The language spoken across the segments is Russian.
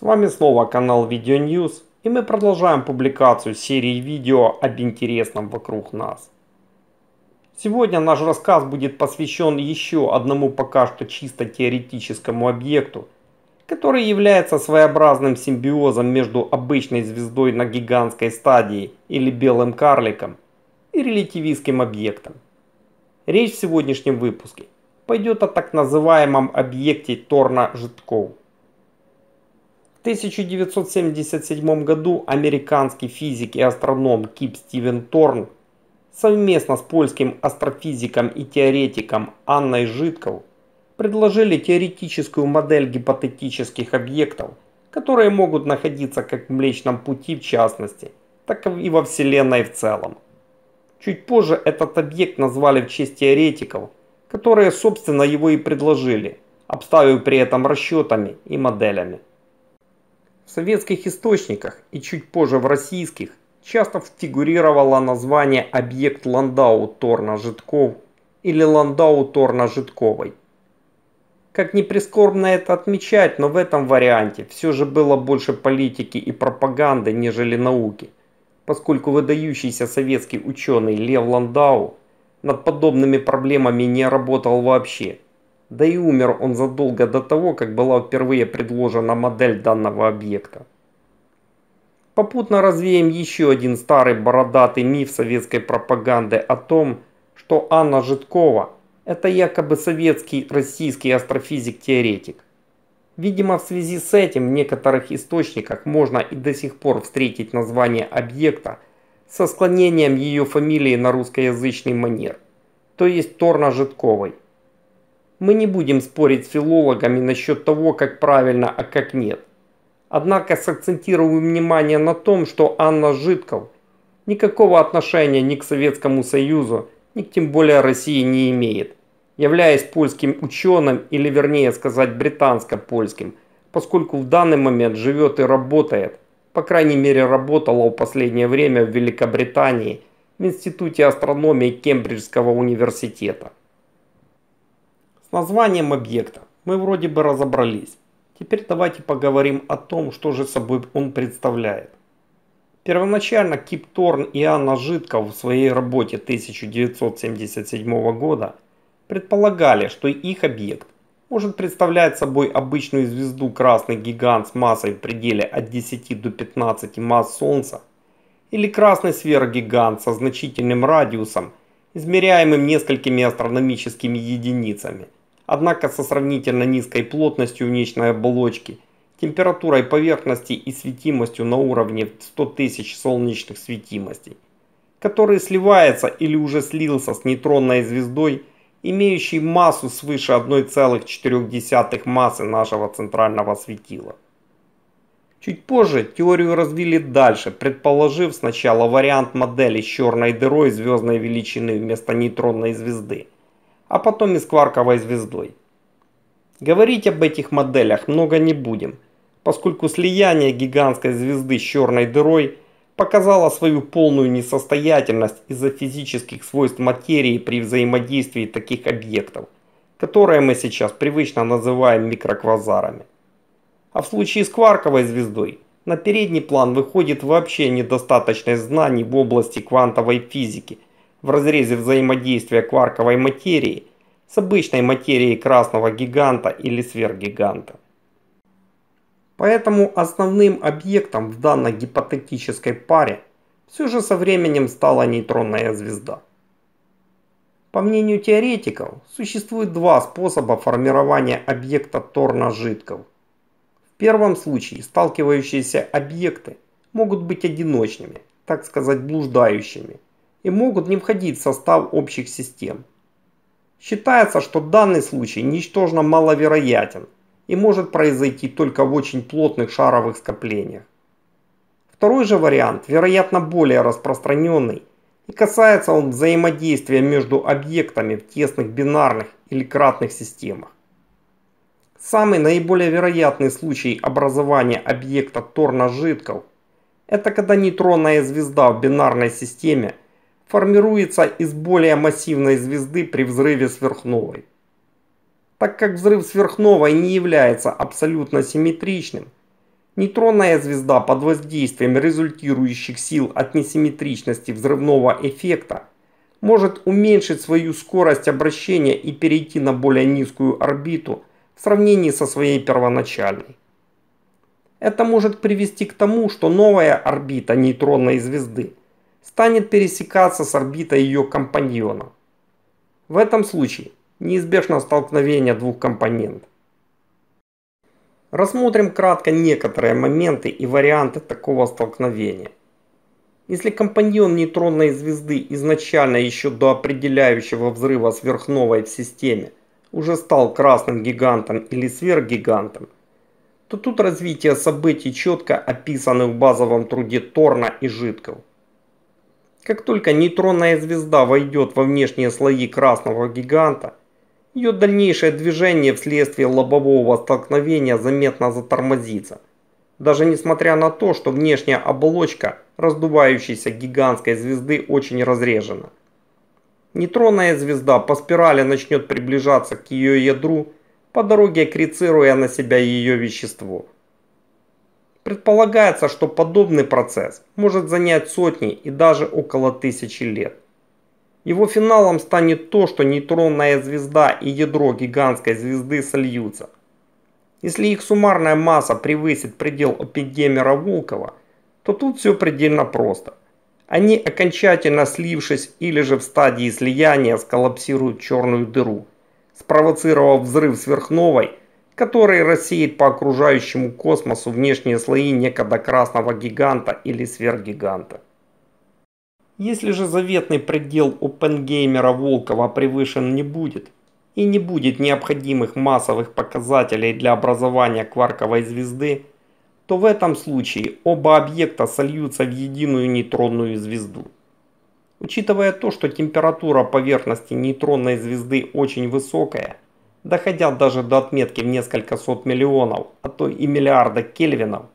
С вами снова канал Video News, и мы продолжаем публикацию серии видео об интересном вокруг нас. Сегодня наш рассказ будет посвящен еще одному пока что чисто теоретическому объекту, который является своеобразным симбиозом между обычной звездой на гигантской стадии или белым карликом и релятивистским объектом. Речь в сегодняшнем выпуске пойдет о так называемом объекте Thorne–Żytkow. В 1977 году американский физик и астроном Кип Стивен Торн совместно с польским астрофизиком и теоретиком Анной Żytkow предложили теоретическую модель гипотетических объектов, которые могут находиться как в Млечном Пути в частности, так и во Вселенной в целом. Чуть позже этот объект назвали в честь теоретиков, которые собственно его и предложили, обставив при этом расчетами и моделями. В советских источниках и чуть позже в российских часто фигурировало название объект Ландау Thorne–Żytkow или Ландау Thorne–Żytkowej. Как ни прискорбно это отмечать, но в этом варианте все же было больше политики и пропаганды, нежели науки, поскольку выдающийся советский ученый Лев Ландау над подобными проблемами не работал вообще. Да и умер он задолго до того, как была впервые предложена модель данного объекта. Попутно развеем еще один старый бородатый миф советской пропаганды о том, что Анна Żytkow – это якобы советский российский астрофизик-теоретик. Видимо, в связи с этим в некоторых источниках можно и до сих пор встретить название объекта со склонением ее фамилии на русскоязычный манер, то есть Thorne–Żytkowej. Мы не будем спорить с филологами насчет того, как правильно, а как нет. Однако сакцентируем внимание на том, что Анна Żytkow никакого отношения ни к Советскому Союзу, ни к тем более России не имеет, являясь польским ученым, или вернее сказать британско-польским, поскольку в данный момент живет и работает, по крайней мере работала в последнее время в Великобритании в Институте астрономии Кембриджского университета. С названием объекта мы вроде бы разобрались. Теперь давайте поговорим о том, что же собой он представляет. Первоначально Кип Торн и Анна Żytkow в своей работе 1977 года предполагали, что их объект может представлять собой обычную звезду красный гигант с массой в пределе от 10 до 15 масс Солнца или красный сверхгигант со значительным радиусом, измеряемым несколькими астрономическими единицами. Однако со сравнительно низкой плотностью внешней оболочки, температурой поверхности и светимостью на уровне 100 тысяч солнечных светимостей, который сливается или уже слился с нейтронной звездой, имеющей массу свыше 1,4 массы нашего центрального светила. Чуть позже теорию развили дальше, предположив сначала вариант модели с черной дырой звездной величины вместо нейтронной звезды, а потом и с кварковой звездой. Говорить об этих моделях много не будем, поскольку слияние гигантской звезды с черной дырой показало свою полную несостоятельность из-за физических свойств материи при взаимодействии таких объектов, которые мы сейчас привычно называем микроквазарами. А в случае с кварковой звездой на передний план выходит вообще недостаточность знаний в области квантовой физики в разрезе взаимодействия кварковой материи с обычной материей красного гиганта или сверхгиганта. Поэтому основным объектом в данной гипотетической паре все же со временем стала нейтронная звезда. По мнению теоретиков, существует два способа формирования объекта Thorne–Żytkow. В первом случае сталкивающиеся объекты могут быть одиночными, так сказать блуждающими, и могут не входить в состав общих систем. Считается, что данный случай ничтожно маловероятен и может произойти только в очень плотных шаровых скоплениях. Второй же вариант, вероятно, более распространенный, и касается он взаимодействия между объектами в тесных бинарных или кратных системах. Самый наиболее вероятный случай образования объекта Thorne–Żytkow – это когда нейтронная звезда в бинарной системе формируется из более массивной звезды при взрыве сверхновой. Так как взрыв сверхновой не является абсолютно симметричным, Нейтронная звезда под воздействием результирующих сил от несимметричности взрывного эффекта может уменьшить свою скорость обращения и перейти на более низкую орбиту в сравнении со своей первоначальной. Это может привести к тому, что новая орбита нейтронной звезды станет пересекаться с орбитой ее компаньона. В этом случае неизбежно столкновение двух компонентов. Рассмотрим кратко некоторые моменты и варианты такого столкновения. Если компаньон нейтронной звезды изначально еще до определяющего взрыва сверхновой в системе уже стал красным гигантом или сверхгигантом, то тут развитие событий четко описано в базовом труде Торна и Житков. Как только нейтронная звезда войдет во внешние слои красного гиганта, ее дальнейшее движение вследствие лобового столкновения заметно затормозится, даже несмотря на то, что внешняя оболочка раздувающейся гигантской звезды очень разрежена. Нейтронная звезда по спирали начнет приближаться к ее ядру, по дороге аккрецируя на себя ее вещество. Предполагается, что подобный процесс может занять сотни и даже около 1000 лет. Его финалом станет то, что нейтронная звезда и ядро гигантской звезды сольются. Если их суммарная масса превысит предел Оппенгеймера–Волкова, то тут все предельно просто. Они, окончательно слившись или же в стадии слияния, сколлапсируют черную дыру, спровоцировав взрыв сверхновой, который рассеет по окружающему космосу внешние слои некогда красного гиганта или сверхгиганта. Если же заветный предел Оппенгеймера–Волкова превышен не будет, и не будет необходимых массовых показателей для образования кварковой звезды, то в этом случае оба объекта сольются в единую нейтронную звезду. Учитывая то, что температура поверхности нейтронной звезды очень высокая, доходя даже до отметки в несколько сот миллионов, а то и миллиарда кельвинов,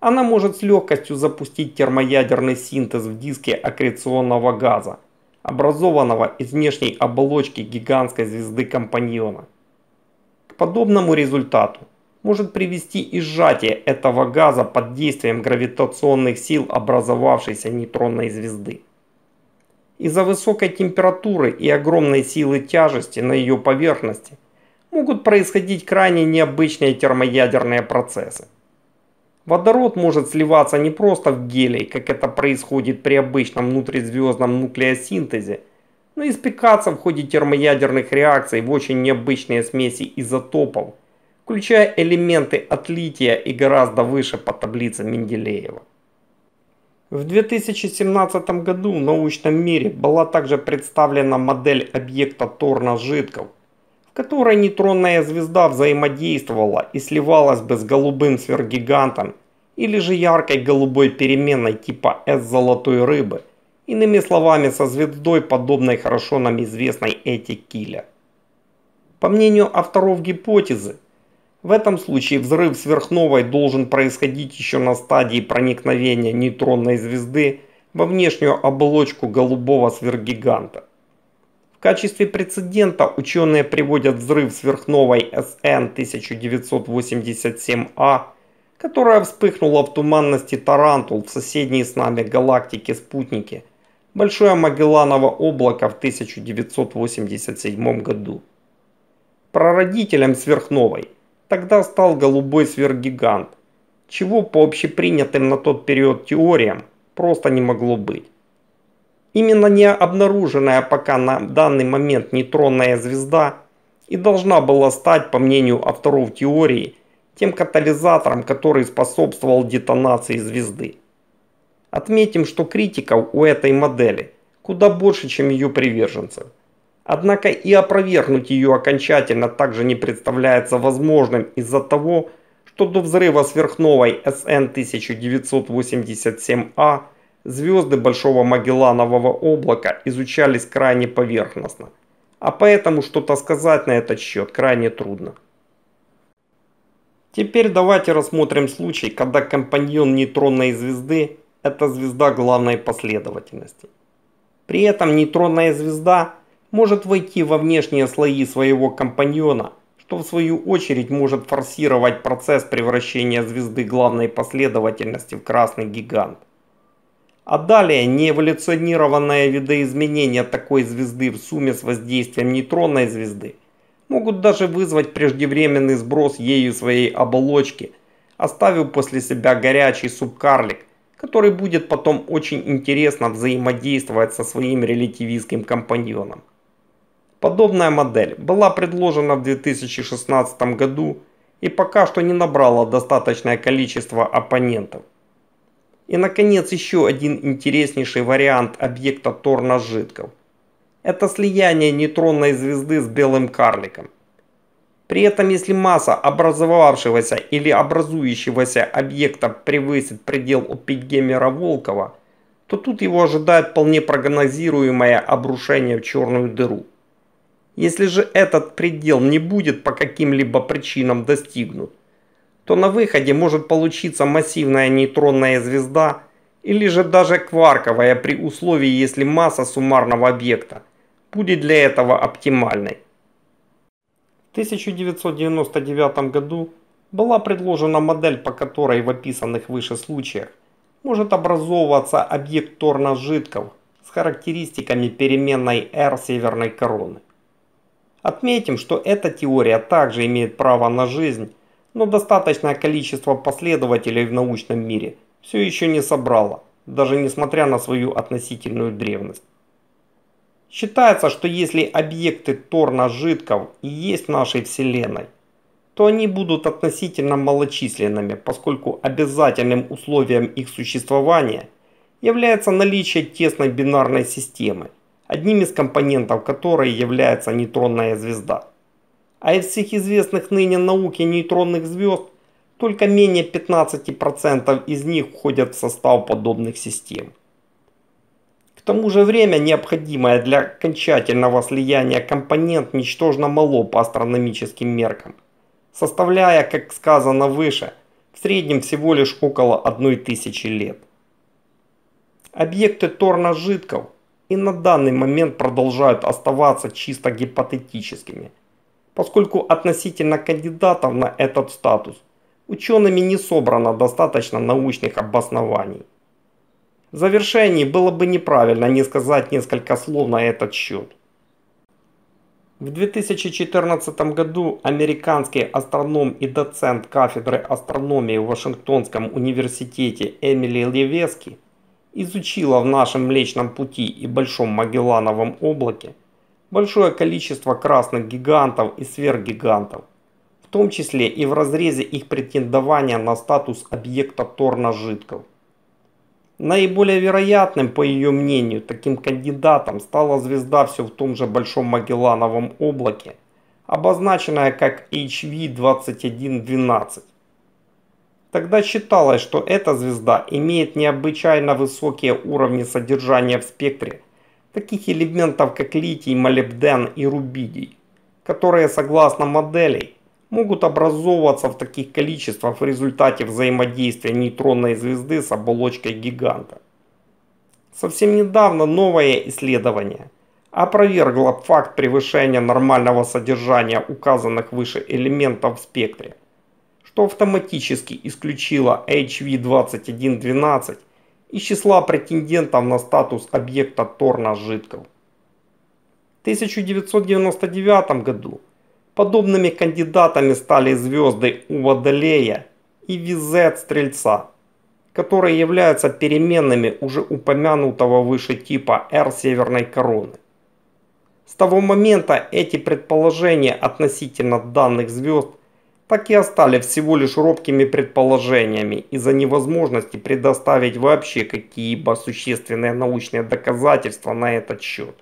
она может с легкостью запустить термоядерный синтез в диске аккреционного газа, образованного из внешней оболочки гигантской звезды-компаньона. К подобному результату может привести и сжатие этого газа под действием гравитационных сил образовавшейся нейтронной звезды. Из-за высокой температуры и огромной силы тяжести на ее поверхности могут происходить крайне необычные термоядерные процессы. Водород может сливаться не просто в гелий, как это происходит при обычном внутризвездном нуклеосинтезе, но и спекаться в ходе термоядерных реакций в очень необычные смеси изотопов, включая элементы от лития и гораздо выше по таблице Менделеева. В 2017 году в научном мире была также представлена модель объекта Торна–Житков, в которой нейтронная звезда взаимодействовала и сливалась бы с голубым сверхгигантом или же яркой голубой переменной типа S золотой рыбы, иными словами со звездой, подобной хорошо нам известной Эте Киле. По мнению авторов гипотезы, в этом случае взрыв сверхновой должен происходить еще на стадии проникновения нейтронной звезды во внешнюю оболочку голубого сверхгиганта. В качестве прецедента ученые приводят взрыв сверхновой SN 1987A, которая вспыхнула в туманности Тарантул в соседней с нами галактике-спутнике Большое Магелланово облако в 1987 году. Прародителем сверхновой тогда стал голубой сверхгигант, чего по общепринятым на тот период теориям просто не могло быть. Именно не обнаруженная пока на данный момент нейтронная звезда и должна была стать, по мнению авторов теории, тем катализатором, который способствовал детонации звезды. Отметим, что критиков у этой модели куда больше, чем ее приверженцев. Однако и опровергнуть ее окончательно также не представляется возможным из-за того, что до взрыва сверхновой SN 1987A звезды Большого Магелланового облака изучались крайне поверхностно, а поэтому что-то сказать на этот счет крайне трудно. Теперь давайте рассмотрим случай, когда компаньон нейтронной звезды – это звезда главной последовательности. При этом нейтронная звезда может войти во внешние слои своего компаньона, что в свою очередь может форсировать процесс превращения звезды главной последовательности в красный гигант. А далее неэволюционированное видоизменение такой звезды в сумме с воздействием нейтронной звезды могут даже вызвать преждевременный сброс ею своей оболочки, оставив после себя горячий субкарлик, который будет потом очень интересно взаимодействовать со своим релятивистским компаньоном. Подобная модель была предложена в 2016 году и пока что не набрала достаточное количество оппонентов. И наконец еще один интереснейший вариант объекта Thorne–Żytkow. Это слияние нейтронной звезды с белым карликом. При этом, если масса образовавшегося или образующегося объекта превысит предел Оппенгеймера–Волкова, то тут его ожидает вполне прогнозируемое обрушение в черную дыру. Если же этот предел не будет по каким-либо причинам достигнут, то на выходе может получиться массивная нейтронная звезда или же даже кварковая при условии, если масса суммарного объекта будет для этого оптимальной. В 1999 году была предложена модель, по которой в описанных выше случаях может образовываться объект Thorne–Żytkow с характеристиками переменной R Северной Короны. Отметим, что эта теория также имеет право на жизнь, но достаточное количество последователей в научном мире все еще не собрало, даже несмотря на свою относительную древность. Считается, что если объекты Thorne–Żytkow и есть в нашей Вселенной, то они будут относительно малочисленными, поскольку обязательным условием их существования является наличие тесной бинарной системы, одним из компонентов которой является нейтронная звезда. А из всех известных ныне науке нейтронных звезд, только менее 15% из них входят в состав подобных систем. К тому же время, необходимое для окончательного слияния компонент, ничтожно мало по астрономическим меркам, составляя, как сказано выше, в среднем всего лишь около 1000 лет. Объекты Thorne–Żytkow и на данный момент продолжают оставаться чисто гипотетическими, поскольку относительно кандидатов на этот статус учеными не собрано достаточно научных обоснований. В завершении было бы неправильно не сказать несколько слов на этот счет. В 2014 году американский астроном и доцент кафедры астрономии в Вашингтонском университете Эмили Левески изучила в нашем Млечном Пути и Большом Магеллановом облаке большое количество красных гигантов и сверхгигантов, в том числе и в разрезе их претендования на статус объекта Thorne–Żytkow. Наиболее вероятным, по ее мнению, таким кандидатом стала звезда все в том же Большом Магеллановом облаке, обозначенная как HV 2112. Тогда считалось, что эта звезда имеет необычайно высокие уровни содержания в спектре таких элементов, как литий, молибден и рубидий, которые, согласно моделей, могут образовываться в таких количествах в результате взаимодействия нейтронной звезды с оболочкой гиганта. Совсем недавно новое исследование опровергло факт превышения нормального содержания указанных выше элементов в спектре, что автоматически исключило HV 2112 из числа претендентов на статус объекта Thorne–Żytkow. В 1999 году подобными кандидатами стали звезды У Водолея и VZ Стрельца, которые являются переменными уже упомянутого выше типа R Северной Короны. С того момента эти предположения относительно данных звезд так и остались всего лишь робкими предположениями из-за невозможности предоставить вообще какие-либо существенные научные доказательства на этот счет.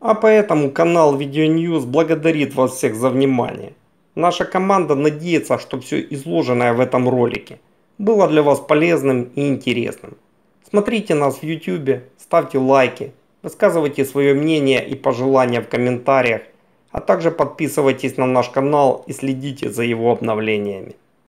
А поэтому канал Video News благодарит вас всех за внимание. Наша команда надеется, что все изложенное в этом ролике было для вас полезным и интересным. Смотрите нас в YouTube, ставьте лайки, высказывайте свое мнение и пожелания в комментариях, а также подписывайтесь на наш канал и следите за его обновлениями.